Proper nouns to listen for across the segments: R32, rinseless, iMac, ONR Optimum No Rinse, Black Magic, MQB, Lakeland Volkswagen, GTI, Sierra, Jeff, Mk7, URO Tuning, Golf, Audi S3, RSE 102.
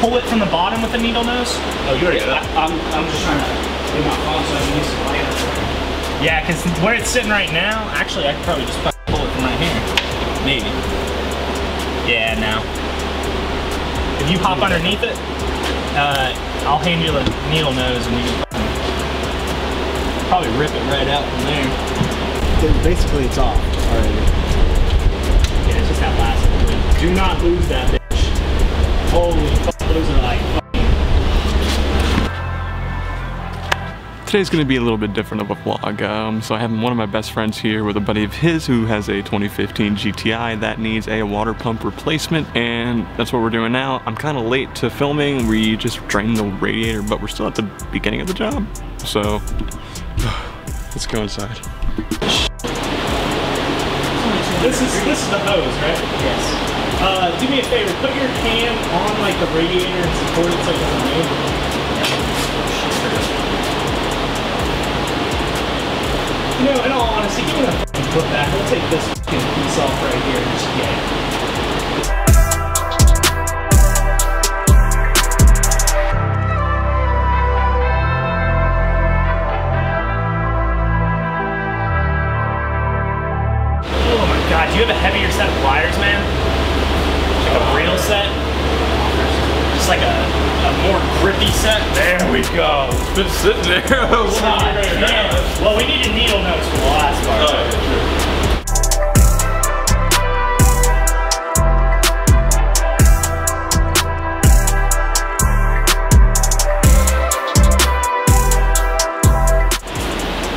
pull it from the bottom with the needle nose? Oh, you already got it. I'm just trying to do my phone so I can use the light. Yeah, because where it's sitting right now, actually, I could probably just pull it from right here. Maybe. Yeah, now. If you hop underneath it, I'll hand you the needle nose and you can probably rip it right out from there. Basically, it's off already. Yeah, it's just that last one. Do not lose that bitch. Holy fuck, those are like fucking... Today's gonna be a little bit different of a vlog. So I have one of my best friends here with a buddy of his who has a 2015 GTI that needs a water pump replacement, and that's what we're doing now. I'm kinda late to filming. We just drained the radiator, but we're still at the beginning of the job. So, let's go inside. This is the hose, right? Yes. Do me a favor, put your hand on like the radiator and support it so it's on the You know, in all honesty, give me a fucking put back. We'll take this fucking piece off right here and just get it. God, do you have a heavier set of pliers, man? Like a real set? Just like a more grippy set? There we go. It's been sitting there. Yeah. Well, we need a needle nose for the last part. Oh, yeah, sure.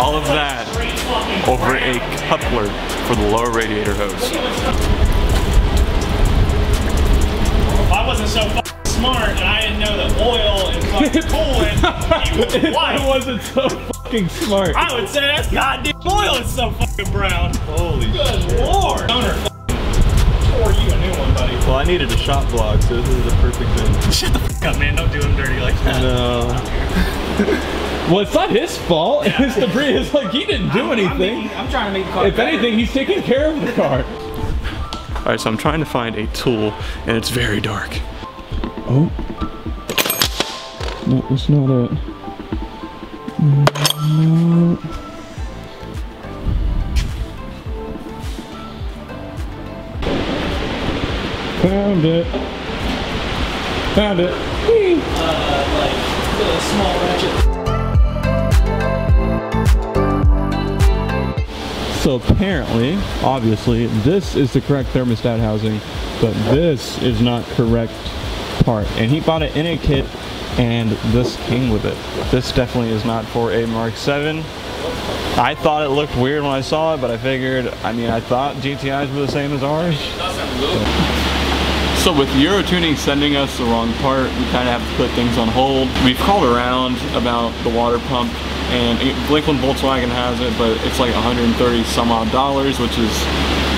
All of that over a coupler for the lower radiator hose. If I wasn't so f***ing smart and I didn't know that oil and fucking coolant equals white. I wasn't so fucking smart. I would say that's goddamn oil is so fucking brown. Holy good shit. Lord. Owner tore you a new one, buddy. Well, I needed a shop vlog, so this is the perfect thing. Shut the f*** up, man. Don't do him dirty like that. No. Well, it's not his fault. Yeah. It's debris. It's like he didn't do anything. I'm trying to make the car. If better. Anything, he's taking care of the car. All right, so I'm trying to find a tool, and it's very dark. Oh, no, it's not it. No. Found it. Found it. Like a little small ratchet. So apparently, obviously, this is the correct thermostat housing, but this is not correct part. And he bought it in a kit, and this came with it. This definitely is not for a Mark 7. I thought it looked weird when I saw it, but I figured, I mean, I thought GTIs were the same as ours. So with URO Tuning sending us the wrong part, we kind of have to put things on hold. We've called around about the water pump, and Lakeland Volkswagen has it, but it's like $130 some odd, which is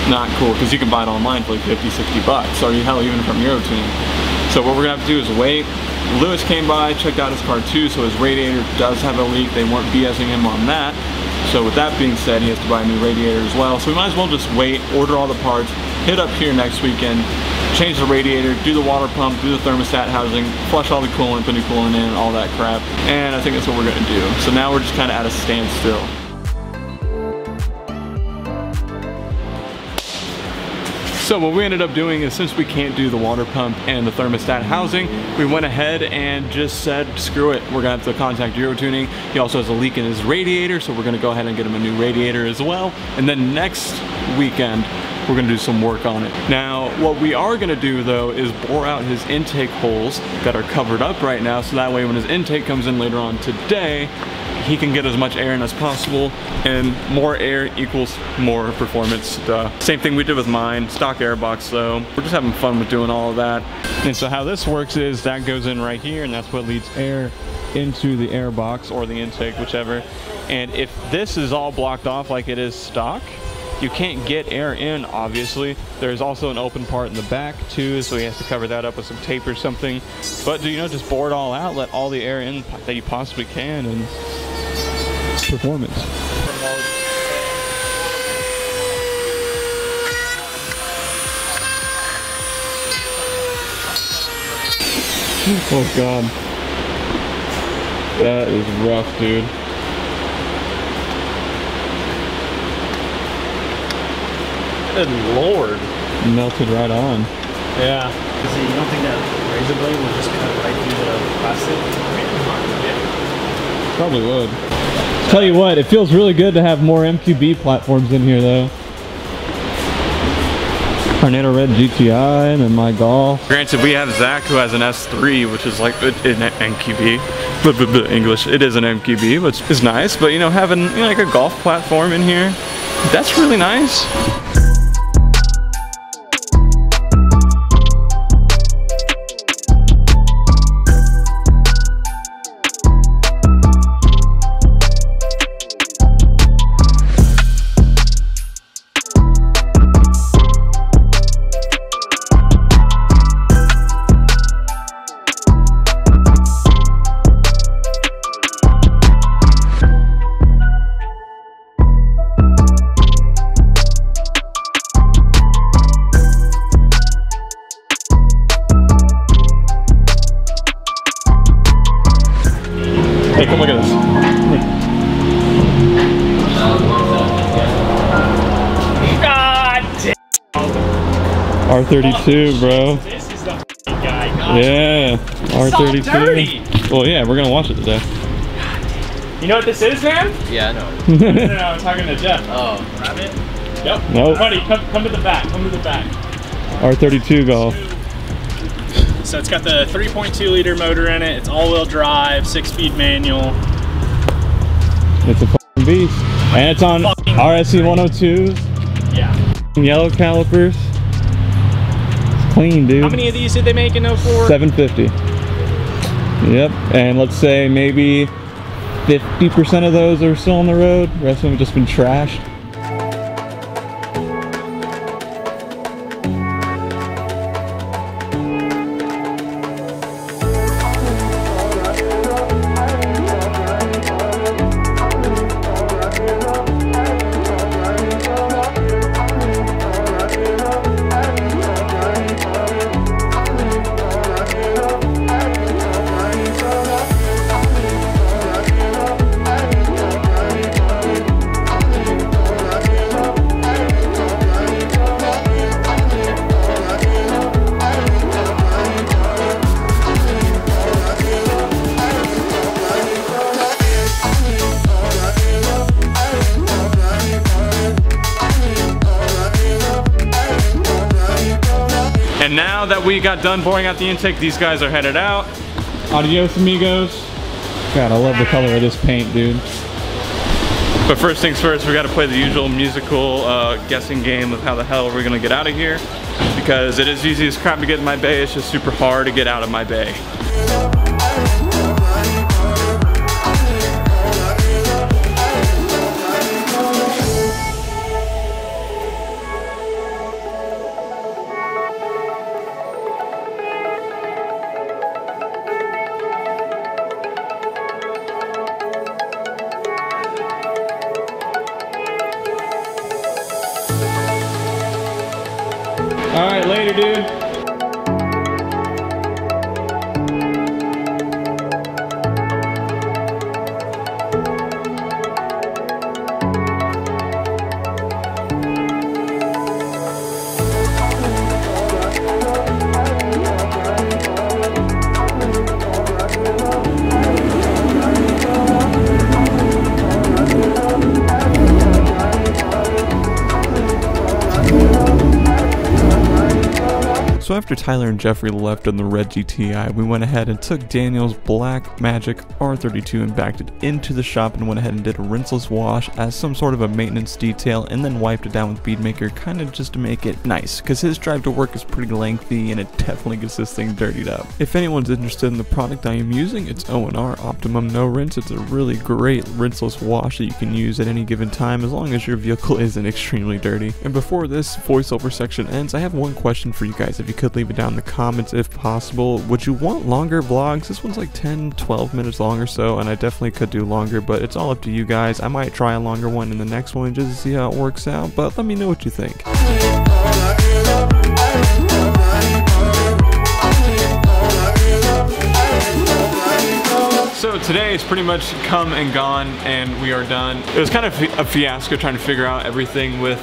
not cool, because you can buy it online for like 50, 60 bucks, or hell, even from URO Tuning. So what we're gonna have to do is wait. Lewis came by, checked out his car too, so his radiator does have a leak. They weren't BSing him on that. So with that being said, he has to buy a new radiator as well. So we might as well just wait, order all the parts, hit up here next weekend, change the radiator, do the water pump, do the thermostat housing, flush all the coolant, put new coolant in, all that crap. And I think that's what we're gonna do. So now we're just kinda at a standstill. So what we ended up doing is, since we can't do the water pump and the thermostat housing, we went ahead and just said, screw it, we're gonna have to contact URO Tuning. He also has a leak in his radiator, so we're gonna go ahead and get him a new radiator as well. And then next weekend, we're gonna do some work on it. Now, what we are gonna do though is bore out his intake holes that are covered up right now, so that way when his intake comes in later on today, he can get as much air in as possible, and more air equals more performance. Same thing we did with mine, stock airbox though. We're just having fun with doing all of that. And so how this works is that goes in right here, and that's what leads air into the airbox or the intake, whichever. And if this is all blocked off like it is stock, you can't get air in, obviously. There's also an open part in the back too, so he has to cover that up with some tape or something. But you know, just bore it all out, let all the air in that you possibly can, and performance. Oh god. That is rough, dude. Good lord. Melted right on. Yeah. Because you don't think that razor blade will just cut right through the plastic? Yeah. Probably would. So, tell you what, it feels really good to have more MQB platforms in here though. Tornado Red GTI and then my Golf. Granted, we have Zach who has an S3, which is like an MQB. English, it is an MQB, which is nice. But you know, having like a Golf platform in here, that's really nice. Hey, come look at this. God damn. R32, bro. This is the guy. Yeah, R32. Well, yeah, we're gonna watch it today. You know what this is, man? Yeah, I know. No, I'm talking to Jeff. Oh, rabbit? Yep. Nope. Buddy, come to the back. Come to the back. R32 Golf. So it's got the 3.2 liter motor in it. It's all-wheel drive, 6-speed manual. It's a fucking beast, and it's on RSE 102s. Yeah. Yellow calipers. It's clean, dude. How many of these did they make in 04? 750. Yep. And let's say maybe 50% of those are still on the road. The rest of them have just been trashed. And now that we got done boring out the intake, these guys are headed out. Adios, amigos. God, I love the color of this paint, dude. But first things first, we gotta play the usual musical guessing game of how the hell we're gonna get out of here. Because it is easy as crap to get in my bay, it's just super hard to get out of my bay. All right, later, dude. So after Tyler and Jeffrey left on the red GTI, we went ahead and took Daniel's black Magic R32 and backed it into the shop and went ahead and did a rinseless wash as some sort of a maintenance detail, and then wiped it down with Beadmaker, kind of just to make it nice, because his drive to work is pretty lengthy and it definitely gets this thing dirtied up. If anyone's interested in the product I am using, it's ONR Optimum No Rinse. It's a really great rinseless wash that you can use at any given time as long as your vehicle isn't extremely dirty. And before this voiceover section ends, I have one question for you guys. If you could leave it down in the comments if possible. Would you want longer vlogs? This one's like 10-12 minutes long or so, and I definitely could do longer, but it's all up to you guys. I might try a longer one in the next one just to see how it works out, but let me know what you think. today it's pretty much come and gone and we are done. It was kind of a fiasco trying to figure out everything with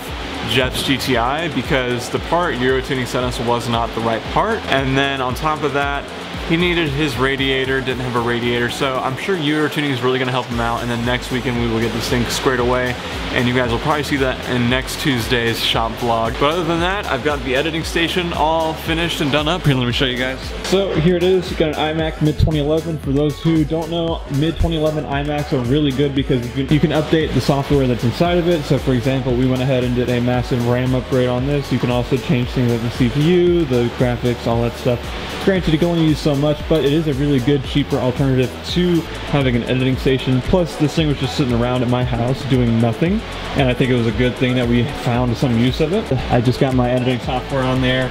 Jeff's GTI because the part URO Tuning sent us was not the right part. And then on top of that, he needed his radiator, didn't have a radiator, so I'm sure URO Tuning is really gonna help him out, and then next weekend we will get this thing squared away, and you guys will probably see that in next Tuesday's shop vlog. But other than that, I've got the editing station all finished and done up. Here, let me show you guys. So here it is, you got an iMac mid-2011. For those who don't know, mid-2011 iMacs are really good because you can update the software that's inside of it. So for example, we went ahead and did a massive RAM upgrade on this. You can also change things like the CPU, the graphics, all that stuff. Granted, you can only use so much, but it is a really good, cheaper alternative to having an editing station. Plus, this thing was just sitting around at my house doing nothing, and I think it was a good thing that we found some use of it. I just got my editing software on there,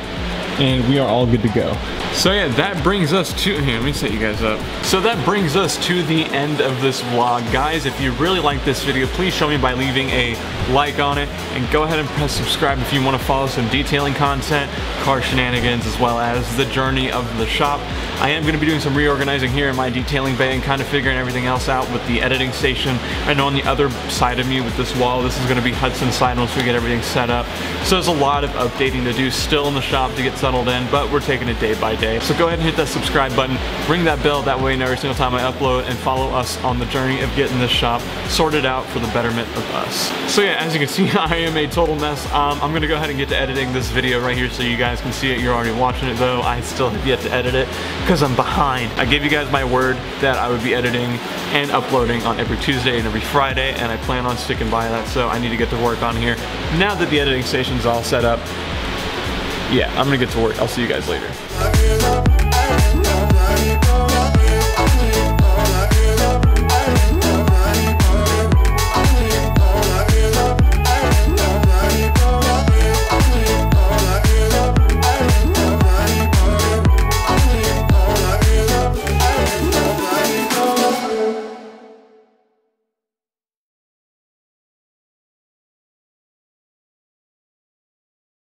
and we are all good to go. So yeah, that brings us to, here, let me set you guys up. So that brings us to the end of this vlog. Guys, if you really like this video, please show me by leaving a like on it, and go ahead and press subscribe if you want to follow some detailing content, car shenanigans, as well as the journey of the shop. I am gonna be doing some reorganizing here in my detailing bay and kind of figuring everything else out with the editing station. I know on the other side of me with this wall, this is gonna be Hudson's side once we get everything set up. So there's a lot of updating to do still in the shop to get settled in, but we're taking it day by day. So go ahead and hit that subscribe button, ring that bell, that way you know every single time I upload, and follow us on the journey of getting this shop sorted out for the betterment of us. So yeah, as you can see, I am a total mess. I'm gonna go ahead and get to editing this video right here so you guys can see it. You're already watching it though. I still have yet to edit it, because I'm behind. I gave you guys my word that I would be editing and uploading on every Tuesday and every Friday, and I plan on sticking by that, so I need to get to work on here. Now that the editing station's all set up, yeah, I'm gonna get to work. I'll see you guys later.